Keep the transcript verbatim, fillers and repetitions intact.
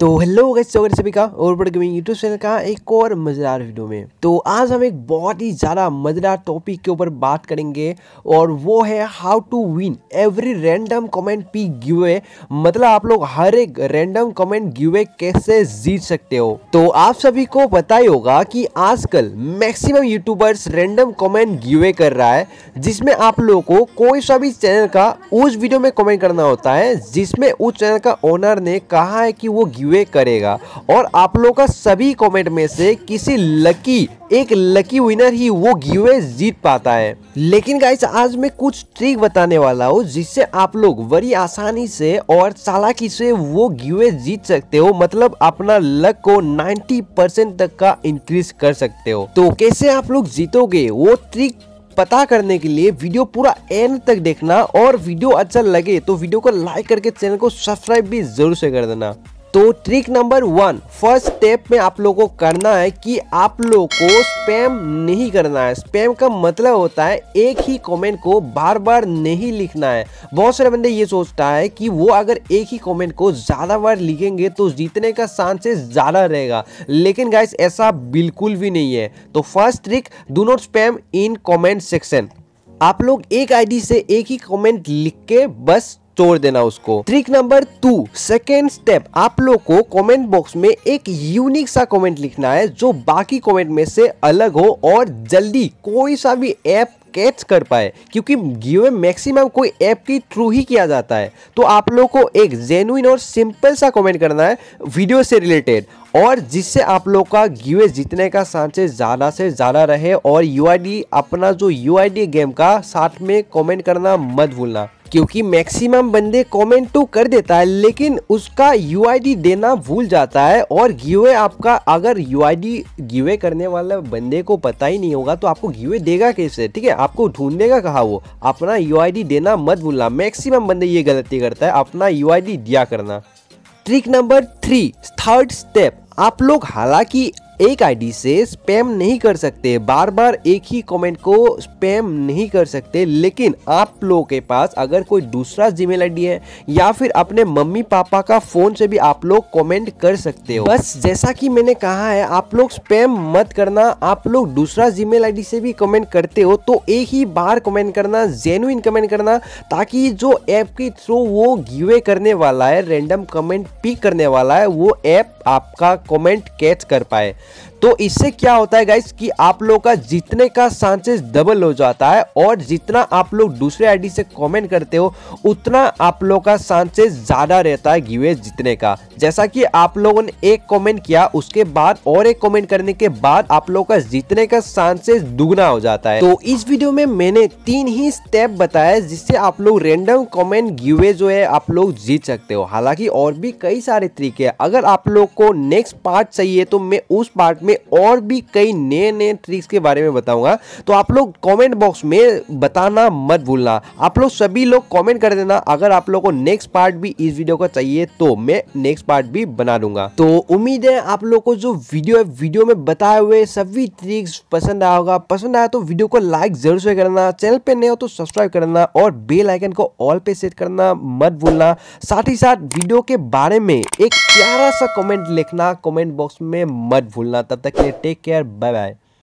तो hello guys, स्वागत है सभी का और बड़े गेमिंग यूट्यूब चैनल का एक और मज़ेदार वीडियो में। तो आज हम एक बहुत ही ज़्यादा मज़ेदार टॉपिक के ऊपर बात करेंगे और वो है how to win every random comment पी गिवे। मतलब आप लोग हर एक रैंडम कमेंट गिवे कैसे जीत सकते हो। तो आप सभी को पता ही होगा कि आजकल maximum YouTubers random comment giveaway कर रहा है, जिसमें आप लोगों को कोई सा भी चैनल का उस वीडियो में कमेंट करना होता है जिसमें उस चैनल का ओनर ने कहा है कि वो वे करेगा, और आप लोगों का सभी कमेंट में से किसी लकी एक लकी विनर ही वो गिवे जीत पाता है। लेकिन गाइस, आज मैं कुछ ट्रिक बताने वाला हूँ जिससे आप लोग बड़ी आसानी से और चालाकी से वो गिवे जीत सकते हो। मतलब अपना लक को नब्बे परसेंट तक का इंक्रीज कर सकते हो। तो कैसे आप लोग जीतोगे वो ट्रिक पता करने के लिए वीडियो पूरा एंड तक देखना, और वीडियो अच्छा लगे तो वीडियो को लाइक करके चैनल को सब्सक्राइब भी जरूर से कर देना। तो trick number one, first step में आप लोगों को करना है कि आप लोगों को स्पैम नहीं करना है। स्पैम का मतलब होता है एक ही कमेंट को बार बार नहीं लिखना है। बहुत सारे बंदे ये सोचता है कि वो अगर एक ही कमेंट को ज़्यादा बार लिखेंगे तो जीतने का चांसेस ज़्यादा रहेगा, लेकिन गाइस ऐसा बिल्कुल भी नहीं है। तो first trick, do not spam in comment section. आप लोग एक आईडी से एक ही कॉमेंट लिख के बस छोड़ देना उसको। Trick number two, second step, आप लोग को कमेंट बॉक्स में एक यूनिक सा कमेंट लिखना है जो बाकी कमेंट में से अलग हो और जल्दी कोई सा भी ऐप कैच कर पाए, क्योंकि गिवे मैक्सिमम कोई ऐप की थ्रू ही किया जाता है। तो आप लोग को एक जेन्युइन और सिंपल सा कमेंट करना है वीडियो से रिलेटेड, और जिससे आप लोग का गिवे जीतने का चांसेस ज़्यादा से ज़्यादा रहे। और यूआईडी, अपना जो यूआईडी गेम का, साथ में कमेंट करना मत भूलना, क्योंकि मैक्सिमम बंदे कमेंट तो कर देता है लेकिन उसका यूआईडी देना भूल जाता है। और गिवे आपका, अगर यूआईडी गिवे करने वाला बंदे को पता ही नहीं होगा तो आपको गिवे देगा कैसे? ठीक है, आपको ढूंढेगा कहाँ वो। अपना यूआईडी देना मत भूलना, मैक्सिमम बंदे ये गलती करता है, अपना यूआईडी दिया करना। Trick number three, third step, आप लोग हालांकि एक आईडी से स्पैम नहीं कर सकते, बार बार एक ही कमेंट को स्पैम नहीं कर सकते, लेकिन आप लोगों के पास अगर कोई दूसरा जीमेल आईडी है या फिर अपने मम्मी पापा का फ़ोन से भी आप लोग कमेंट कर सकते हो। बस जैसा कि मैंने कहा है, आप लोग स्पैम मत करना। आप लोग दूसरा जीमेल आईडी से भी कमेंट करते हो तो एक ही बार कमेंट करना, जेन्युइन कमेंट करना, ताकि जो ऐप के थ्रू वो गिवे करने वाला है, रेंडम कमेंट पिक करने वाला है, वो ऐप आपका कमेंट कैच कर पाए। तो इससे क्या होता है गाइस कि आप लोग का जीतने का चांसेस डबल हो जाता है, और जितना आप लोग दूसरे आईडी से कमेंट करते हो उतना आप लोग का चांसेस ज़्यादा रहता है गिवे जीतने का। जैसा कि आप लोगों ने एक कमेंट किया, उसके बाद और एक कमेंट करने के बाद आप लोग का जीतने का चांसेस दुगना हो जाता है। तो इस वीडियो में मैंने तीन ही स्टेप बताए जिससे आप लोग रेंडम कमेंट गिवे जो है आप लोग जीत सकते हो। हालांकि और भी कई सारे तरीके हैं, अगर आप लोग को नेक्स्ट पार्ट चाहिए तो मैं उस पार्ट में और भी कई नए नए ट्रिक्स के बारे में बताऊंगा। तो आप लोग कमेंट बॉक्स में बताना मत भूलना। आप लोग सभी लोग कमेंट कर देना अगर आप लोगों को नेक्स्ट पार्ट भी इस वीडियो का चाहिए, तो मैं नेक्स्ट पार्ट भी बना दूंगा। तो उम्मीद है आप लोगों को जो वीडियो है, वीडियो में बताए हुए सभी ट्रिक्स पसंद आया होगा। पसंद आया तो वीडियो को लाइक जरूर से करना, चैनल पे नए हो तो सब्सक्राइब करना, और बेल आइकन को ऑल पे सेट करना मत भूलना। साथ ही साथ वीडियो के बारे में एक प्यारा सा कमेंट लिखना कमेंट बॉक्स में मत भूलना। तब तक के लिए टेक केयर, बाय बाय।